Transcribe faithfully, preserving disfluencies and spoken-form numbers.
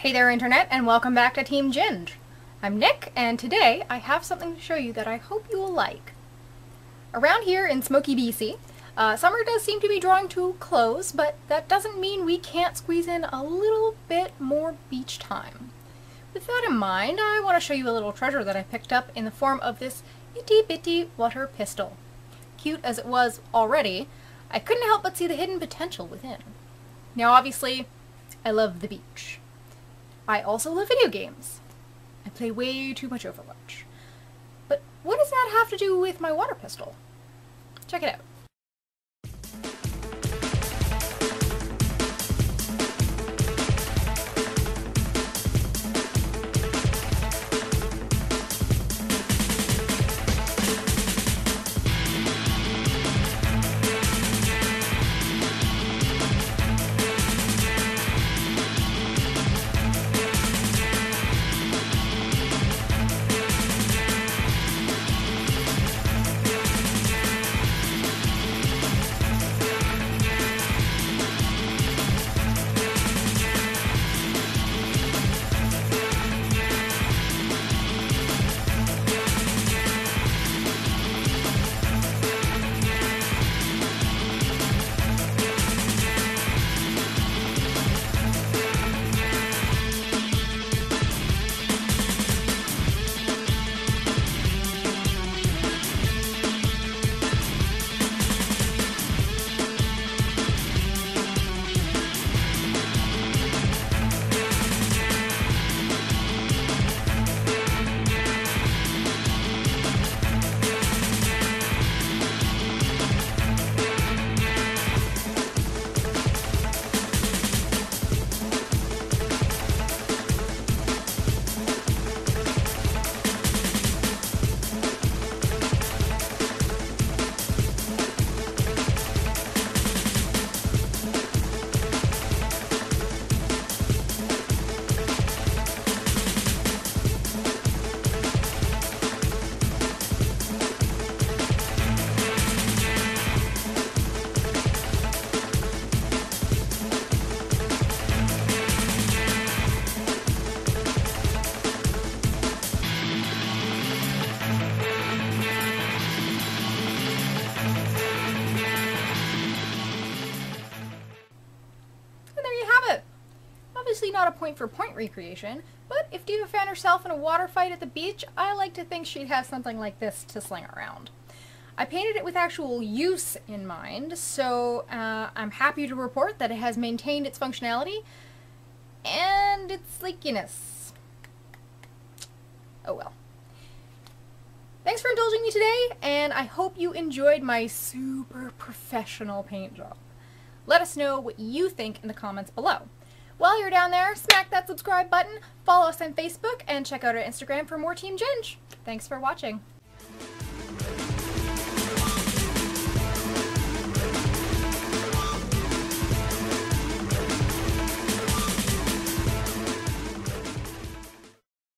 Hey there internet, and welcome back to Team Ginge. I'm Nick, and today I have something to show you that I hope you will like. Around here in Smoky B C, uh, summer does seem to be drawing to a close, but that doesn't mean we can't squeeze in a little bit more beach time. With that in mind, I want to show you a little treasure that I picked up in the form of this itty bitty water pistol. Cute as it was already, I couldn't help but see the hidden potential within. Now obviously, I love the beach. I also love video games. I play way too much Overwatch. But what does that have to do with my water pistol? Check it out. Not a point for point recreation, but if D.Va found herself in a water fight at the beach, I like to think she'd have something like this to sling around. I painted it with actual use in mind, so uh, I'm happy to report that it has maintained its functionality and its leakiness. Oh well. Thanks for indulging me today, and I hope you enjoyed my super professional paint job. Let us know what you think in the comments below. While you're down there, smack that subscribe button, follow us on Facebook, and check out our Instagram for more Team Ginge. Thanks for watching.